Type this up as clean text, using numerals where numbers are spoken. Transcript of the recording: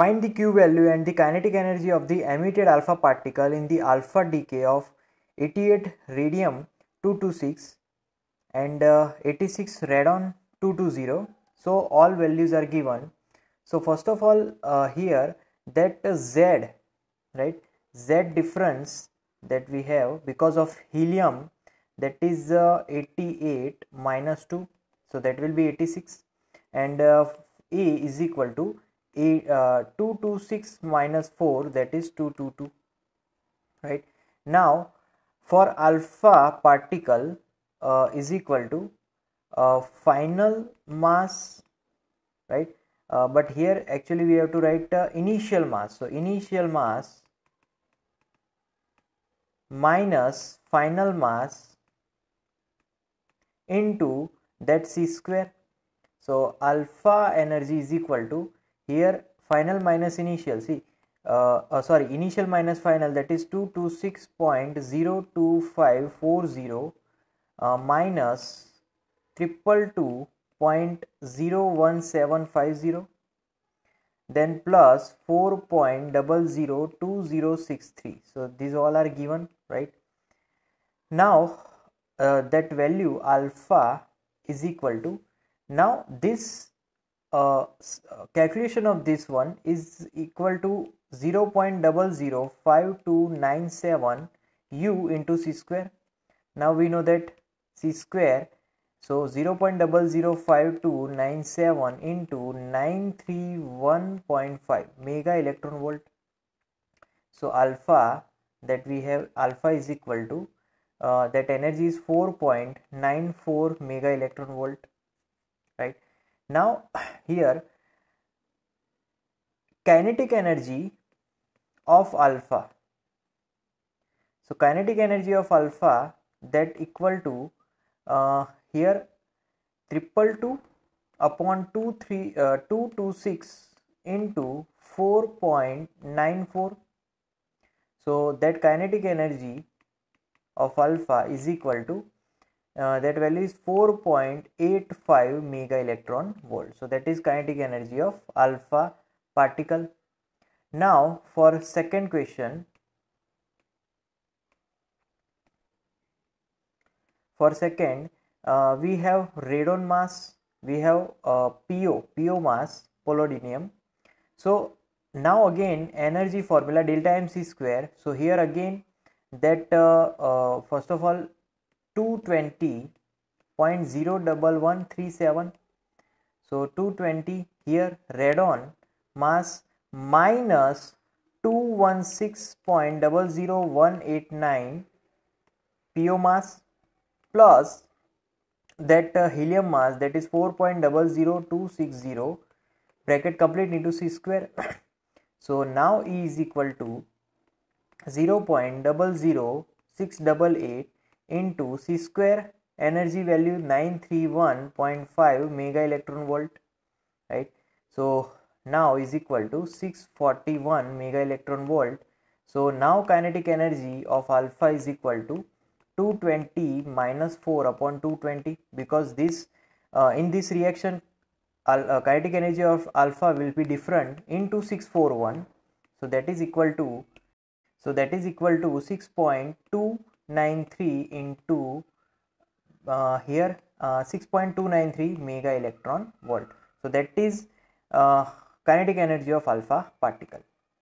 Find the Q value and the kinetic energy of the emitted alpha particle in the alpha decay of 88 radium 226 and 86 radon 220. So all values are given. So first of all, here that Z, right, Z difference that we have because of helium, that is 88 minus 2, so that will be 86, and A is equal to 226 minus 4, that is 222, right. Now for alpha particle is equal to final mass, right, but here actually we have to write initial mass. So initial mass minus final mass into that C square. So alpha energy is equal to here final minus initial, see initial minus final, that is 226.02540 minus 222.01750, then plus 4.002063. So these all are given, right. Now that value alpha is equal to, now this calculation of this one is equal to 0.005297 u into C square. Now we know that C square, so 0.005297 into 931.5 mega electron volt. So alpha that we have, alpha is equal to that energy is 4.94 mega electron volt, right. Now here kinetic energy of alpha, so kinetic energy of alpha that equal to here 222 upon 226 into 4.94. so that kinetic energy of alpha is equal to that value is 4.85 mega electron volt. So that is kinetic energy of alpha particle. Now for second question, for second we have radon mass, we have PO mass, polonium. So now again energy formula delta MC square. So here again that first of all 220.01137, so 220 here radon mass minus 216.00189 PO mass plus that helium mass, that is 4.00260 bracket complete into C square. So now E is equal to 0.00688 into C square, energy value 931.5 mega electron volt, right. So now is equal to 641 mega electron volt. So now kinetic energy of alpha is equal to 220 minus 4 upon 220, because this in this reaction kinetic energy of alpha will be different, into 641. So that is equal to 6.293 into here 6.293 mega electron volt. So that is kinetic energy of alpha particle.